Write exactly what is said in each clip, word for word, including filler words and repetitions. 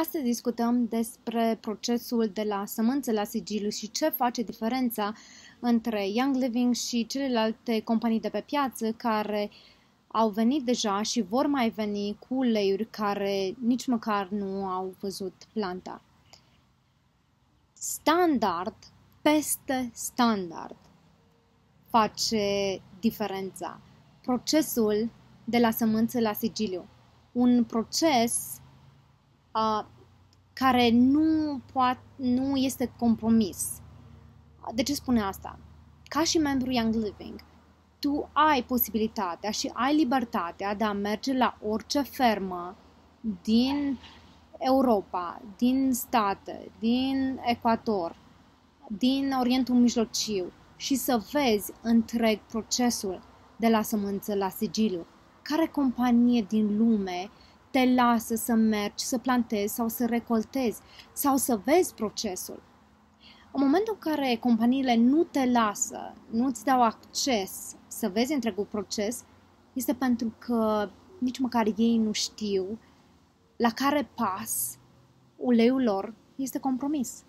Astăzi discutăm despre procesul de la sămânță la sigiliu și ce face diferența între Young Living și celelalte companii de pe piață care au venit deja și vor mai veni cu uleiuri care nici măcar nu au văzut planta. Standard peste standard face diferența. Procesul de la sămânță la sigiliu. Un proces uh, care nu, poate, nu este compromis. De ce spune asta? Ca și membru Young Living, tu ai posibilitatea și ai libertatea de a merge la orice fermă din Europa, din state, din Ecuador, din Orientul Mijlociu și să vezi întreg procesul de la sămânță la sigiliu. Care companie din lume te lasă să mergi, să plantezi sau să recoltezi sau să vezi procesul? În momentul în care companiile nu te lasă, nu îți dau acces să vezi întregul proces, este pentru că nici măcar ei nu știu la care pas uleiul lor este compromis.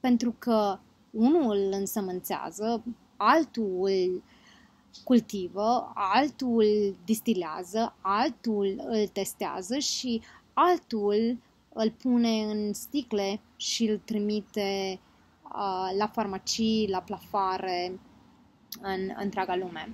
Pentru că unul îl însămânțează, altul îl cultivă, altul îl distilează, altul îl testează și altul îl pune în sticle și îl trimite uh, la farmacii, la plafare, în întreaga lume.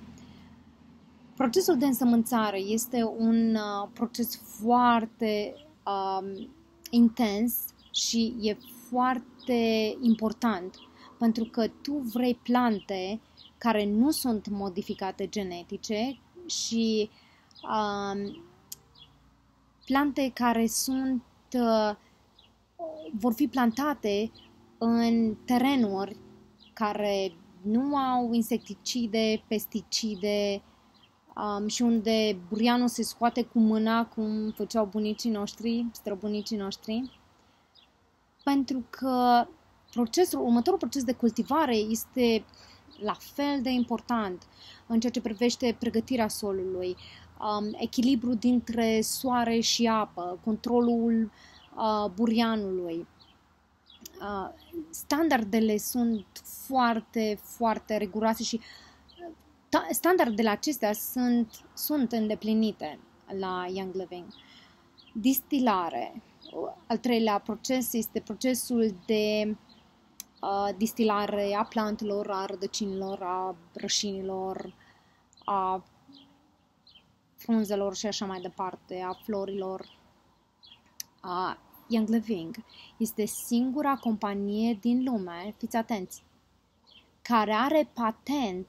Procesul de însămânțare este un uh, proces foarte uh, intens și e foarte important pentru că tu vrei plante care nu sunt modificate genetice și uh, plante care sunt uh, vor fi plantate în terenuri care nu au insecticide, pesticide um, și unde burianul se scoate cu mâna, cum făceau bunicii noștri, străbunicii noștri, pentru că procesul, următorul proces de cultivare este la fel de important în ceea ce privește pregătirea solului, um, echilibru dintre soare și apă, controlul uh, burianului. Uh, standardele sunt foarte, foarte riguroase și standardele acestea sunt, sunt îndeplinite la Young Living. Distilare. Al treilea proces este procesul de distilare a plantelor, a rădăcinilor, a rășinilor, a frunzelor și așa mai departe, a florilor. A Young Living este singura companie din lume, fiți atenți, care are patent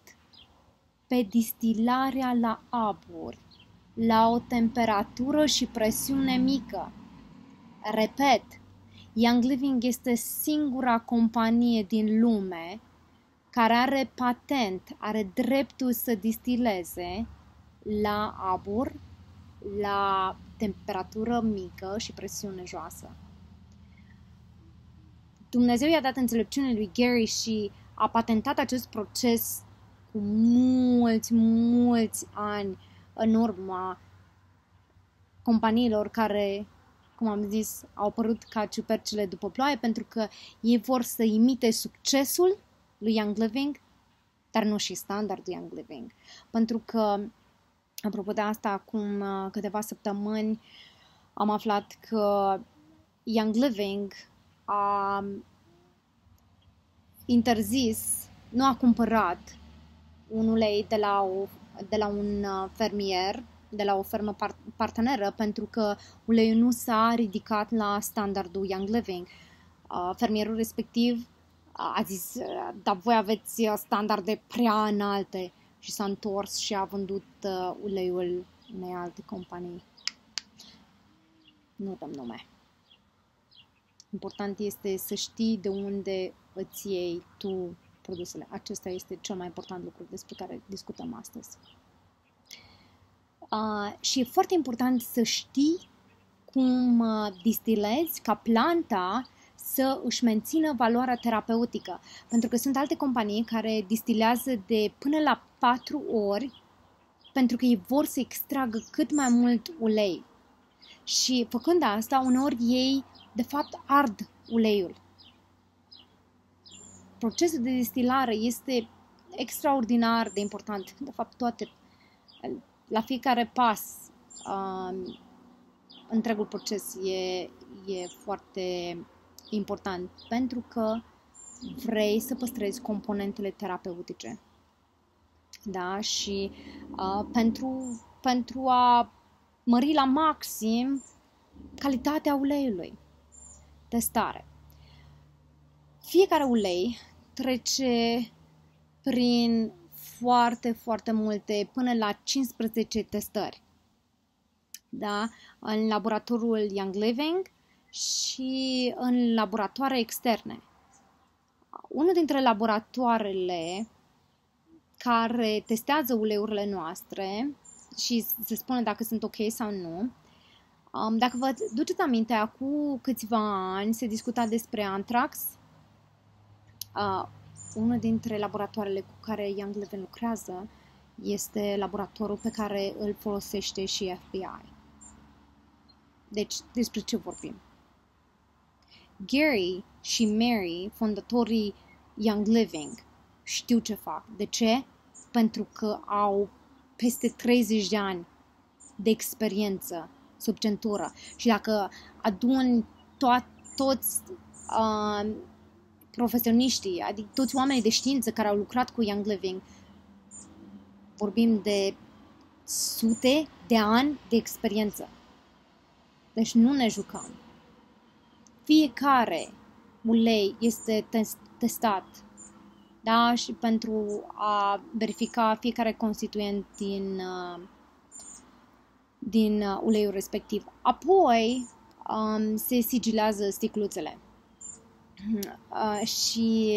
pe distilarea la abur, la o temperatură și presiune mică. Repet, Young Living este singura companie din lume care are patent, are dreptul să distileze la abur, la temperatură mică și presiune joasă. Dumnezeu i-a dat înțelepciunea lui Gary și a patentat acest proces cu mulți, mulți ani în urma companiilor care, cum am zis, au apărut ca ciupercile după ploaie, pentru că ei vor să imite succesul lui Young Living, dar nu și standardul Young Living. Pentru că, apropo de asta, acum câteva săptămâni am aflat că Young Living a interzis, nu a cumpărat un ulei de la, o, de la un fermier, de la o fermă parteneră, pentru că uleiul nu s-a ridicat la standardul Young Living. Fermierul respectiv a zis, dar voi aveți standarde prea înalte, și s-a întors și a vândut uleiul unei alte companii. Nu dăm nume. Important este să știi de unde îți iei tu produsele. Acesta este cel mai important lucru despre care discutăm astăzi. Uh, și e foarte important să știi cum uh, distilezi ca planta să își mențină valoarea terapeutică. Pentru că sunt alte companii care distilează de până la patru ori pentru că ei vor să extragă cât mai mult ulei. Și făcând asta, uneori ei de fapt ard uleiul. Procesul de destilare este extraordinar de important. De fapt, toate, la fiecare pas, um, întregul proces e, e foarte important pentru că vrei să păstrezi componentele terapeutice. Da? Și uh, pentru, pentru a mări la maxim calitatea uleiului. Testare. Fiecare ulei trece prin foarte, foarte multe, până la cincisprezece testări. Da? În laboratorul Young Living și în laboratoare externe. Unul dintre laboratoarele care testează uleiurile noastre și se spune dacă sunt ok sau nu. Dacă vă duceți aminte, acum câțiva ani se discuta despre antrax. Uh, unul dintre laboratoarele cu care Young Living lucrează este laboratorul pe care îl folosește și F B I. Deci, despre ce vorbim? Gary și Mary, fondatorii Young Living, știu ce fac. De ce? Pentru că au peste treizeci de ani de experiență sub centură. Și dacă adun to- toți uh, profesioniștii, adică toți oamenii de știință care au lucrat cu Young Living, vorbim de sute de ani de experiență. Deci nu ne jucăm. Fiecare ulei este testat, da? Și pentru a verifica fiecare constituent din, din uleiul respectiv. Apoi um, se sigilează sticluțele. Uh, și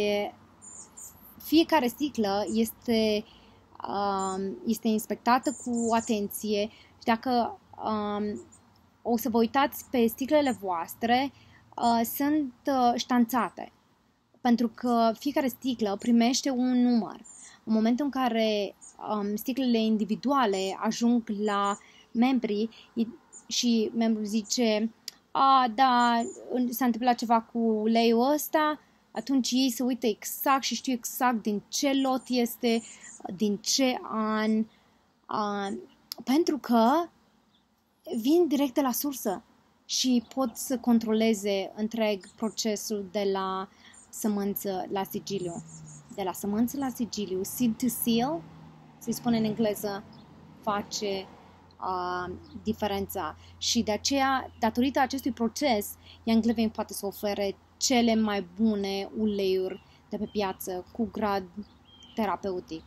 fiecare sticlă este, um, este inspectată cu atenție și dacă um, o să vă uitați pe sticlele voastre, uh, sunt uh, ștanțate, pentru că fiecare sticlă primește un număr. În momentul în care um, sticlele individuale ajung la membrii și membrul zice: a, da, s-a întâmplat ceva cu uleiul ăsta, atunci ei se uită exact și știu exact din ce lot este, din ce an, a, pentru că vin direct de la sursă și pot să controleze întreg procesul de la sămânță la sigiliu. De la sămânță la sigiliu, seed to seal, se spune în engleză, face Uh, diferența. Și de aceea, datorită acestui proces, Young Living poate să ofere cele mai bune uleiuri de pe piață cu grad terapeutic.